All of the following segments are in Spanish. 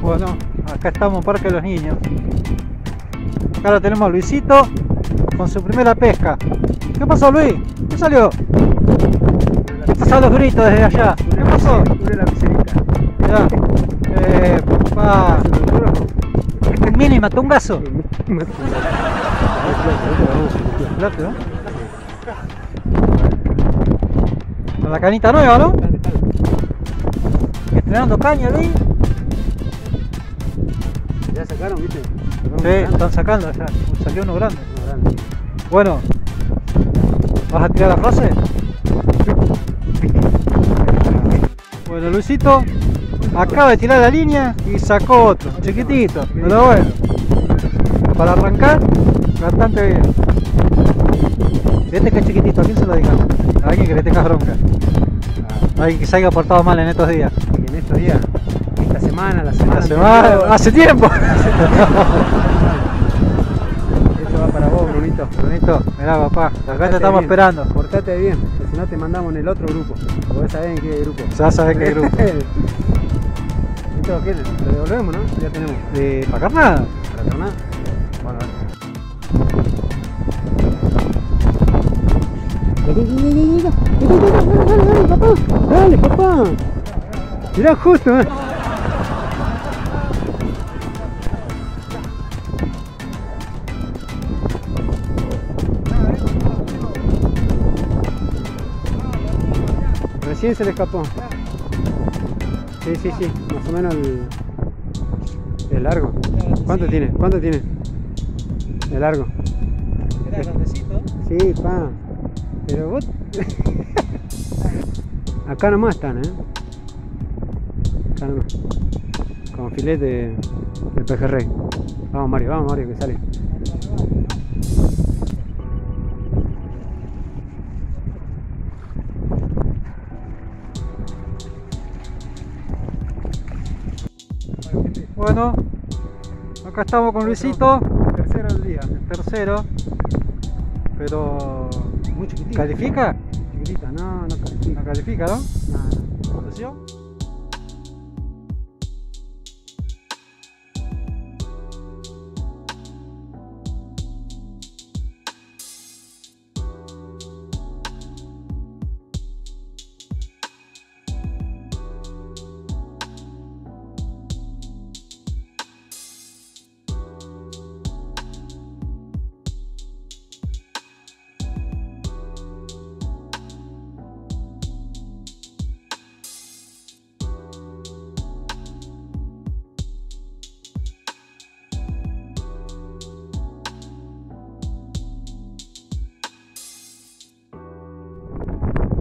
Bueno, acá estamos, Parque de los Niños. Acá lo tenemos a Luisito con su primera pesca. ¿Qué pasó, Luis? ¿Qué salió? Estás a los gritos desde allá. ¿Qué pasó? Una miserita. Mirá. Papá. Mini, mató un gaso. Con la canita nueva, ¿no? Estrenando caña, Luis. Ya sacaron, ¿viste? Sí, están sacando ya. Salió uno grande. Bueno, ¿vas a tirar la frase? Bueno, Luisito acaba de tirar la línea y sacó otro, chiquitito, pero bueno, para arrancar, bastante bien. Este que es chiquitito, ¿a quién se lo digamos? A alguien que le tengas bronca, a alguien que se haya portado mal en estos días. ¿En estos días? Esta semana, la semana. La semana, hace tiempo. Esto va para vos, Brunito. Brunito, mirá, papá, acá te estamos esperando. Portate bien, que si no te mandamos en el otro grupo. Vos sabés en qué grupo. Ya sabés en qué grupo. ¿Qué? Lo devolvemos, ¿no? Ya tenemos. ¿Para carnada? Para carnada. Bueno, dale, papá. Dale, papá. Mirá, justo, ¿eh? Recién se le escapó. Sí, sí, sí, más o menos el largo. ¿Cuánto sí tiene? ¿Cuánto tiene? El largo. Era grandecito. Sí, pa. Pero vos... Acá nomás están, ¿eh? Acá nomás. Con filete de pejerrey. Vamos Mario, que sale. Bueno, acá estamos con Luisito. El tercero del día. El tercero. Pero... muy chiquitita. ¿Califica? Chiquitita, no, no califica. No califica, ¿no? No, no. ¿Solución?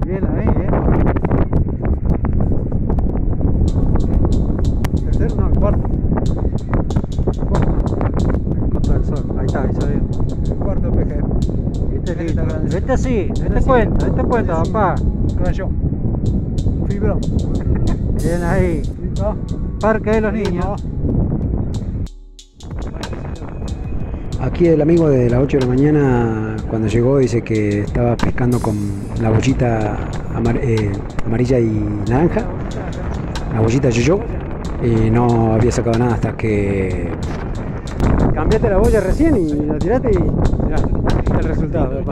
Bien ahí, Tercero, no, cuarto. Contra el sol, ahí está bien. El cuarto peje. Este sí, este cuenta, sí, papá. Crayón. Fibrón. Bien ahí. ¿No? Parque de los Niños. Aquí el amigo de las 8 de la mañana, cuando llegó, dice que estaba pescando con la bollita amarilla y naranja, la bollita yo, y no había sacado nada hasta que... Cambiaste la boya recién y la tiraste y mirá, el resultado.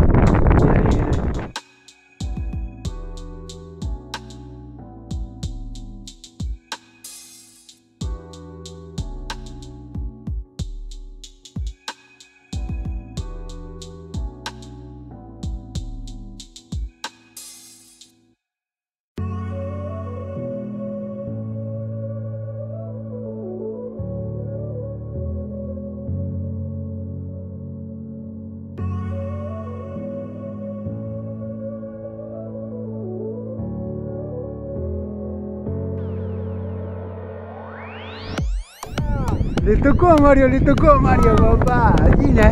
Le tocó Mario, papá. Allí la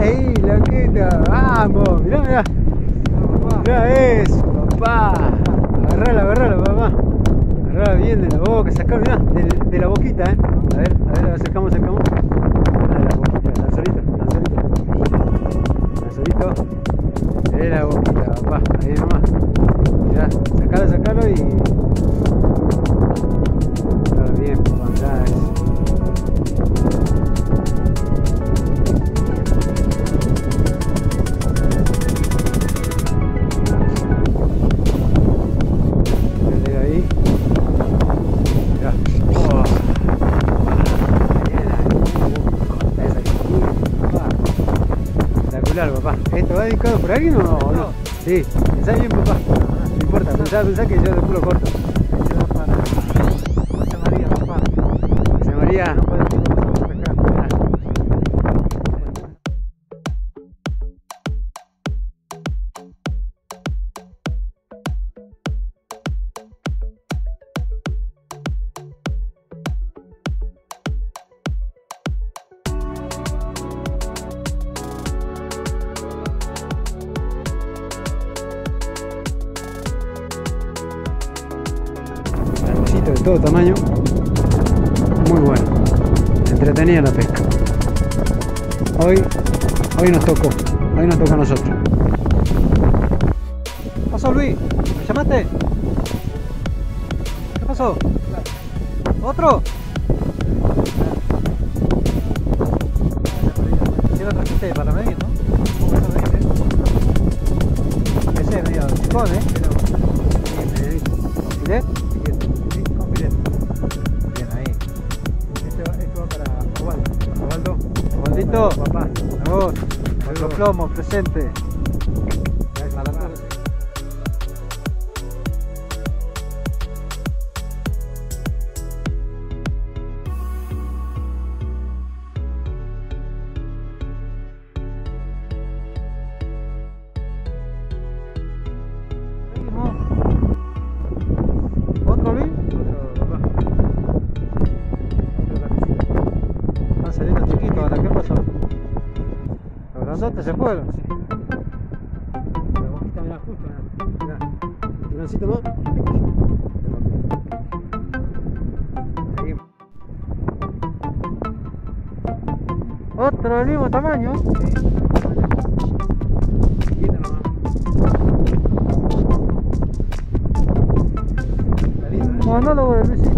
loqueta. Vamos, mirá, mirá. Mirá eso, papá. Agarrala, papá. Agarrala bien de la boca, sacá, mirá, de la boquita, eh. A ver, acercamos. Ah, de la boquita, tan solito. De la boquita, papá. Ahí nomás. Mirá, sacalo y. Está bien, papá, mirá eso. claro, papá. ¿Esto va dedicado por alguien o no? No. Sí, pensá bien, papá. No importa, pensá que yo después lo corto. José María, papá. José María. De todo tamaño, muy bueno, entretenida la pesca. Hoy nos tocó a nosotros. ¿Qué pasó, Luis? ¿Me llamaste? ¿Qué pasó? ¿Otro? Si lo trajiste para medir, ¿no? ¿Cómo se mide? Ese es medio chicón, ¿eh? Pero... Papá, a vos, con los plomos presente. Seguimos. ¿Otro bien? Otro, papá. Están saliendo chiquitos ahora, ¿qué pasó? ¿Dónde se fueron? Sí. Pero vos mirá justo, mirá. Un lancito más. Seguimos. ¿Otro del mismo tamaño? Sí. Chiquita nomás. Monólogo de Luisito.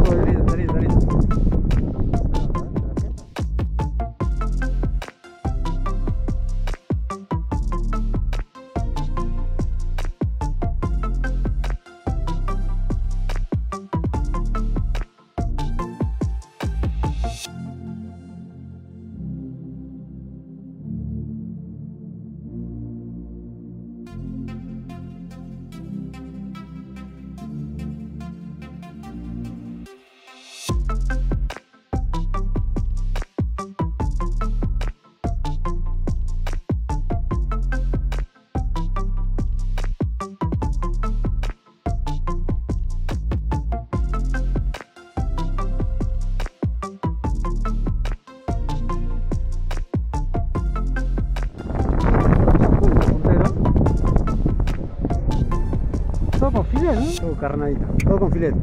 Está lindo, todo carnadito, todo con filete.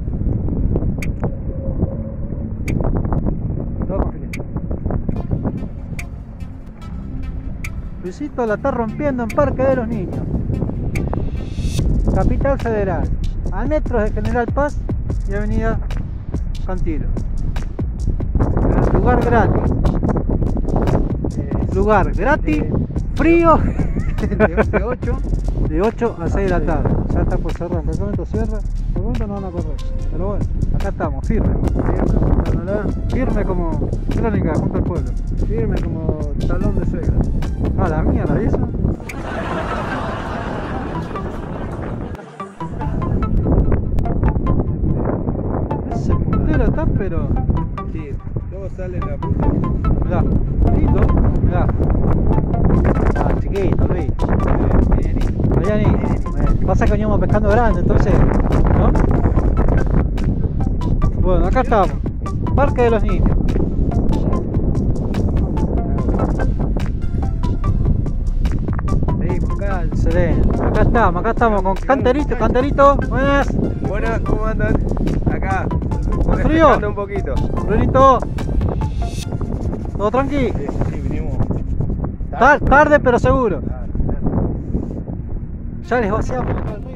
Luisito la está rompiendo en Parque de los Niños, Capital Federal, a metros de General Paz y Avenida Cantilo. Lugar gratis. Lugar gratis, frío. De 8 a 6 de la tarde. Ya está por cerrar, hasta el momento cierra, por momento no van a correr, pero bueno, acá estamos, firme como crónica junto al pueblo, firme como talón de suegra. Ah, la mierda, ¿la hizo? Ese puntero está, pero... sí, luego sale la puta. Mirá, lindo, mirá. Ah, chiquito, Luis. Pasa que veníamos pescando grande, entonces, ¿no? Bueno, acá estamos, Parque de los Niños. Excelente, acá estamos con canterito, buenas. Buenas, ¿cómo andan? Acá, ¿con frío? Un poquito. Brunito, ¿todo tranqui? Sí, vinimos. Tarde, pero seguro. Ya les vaciamos.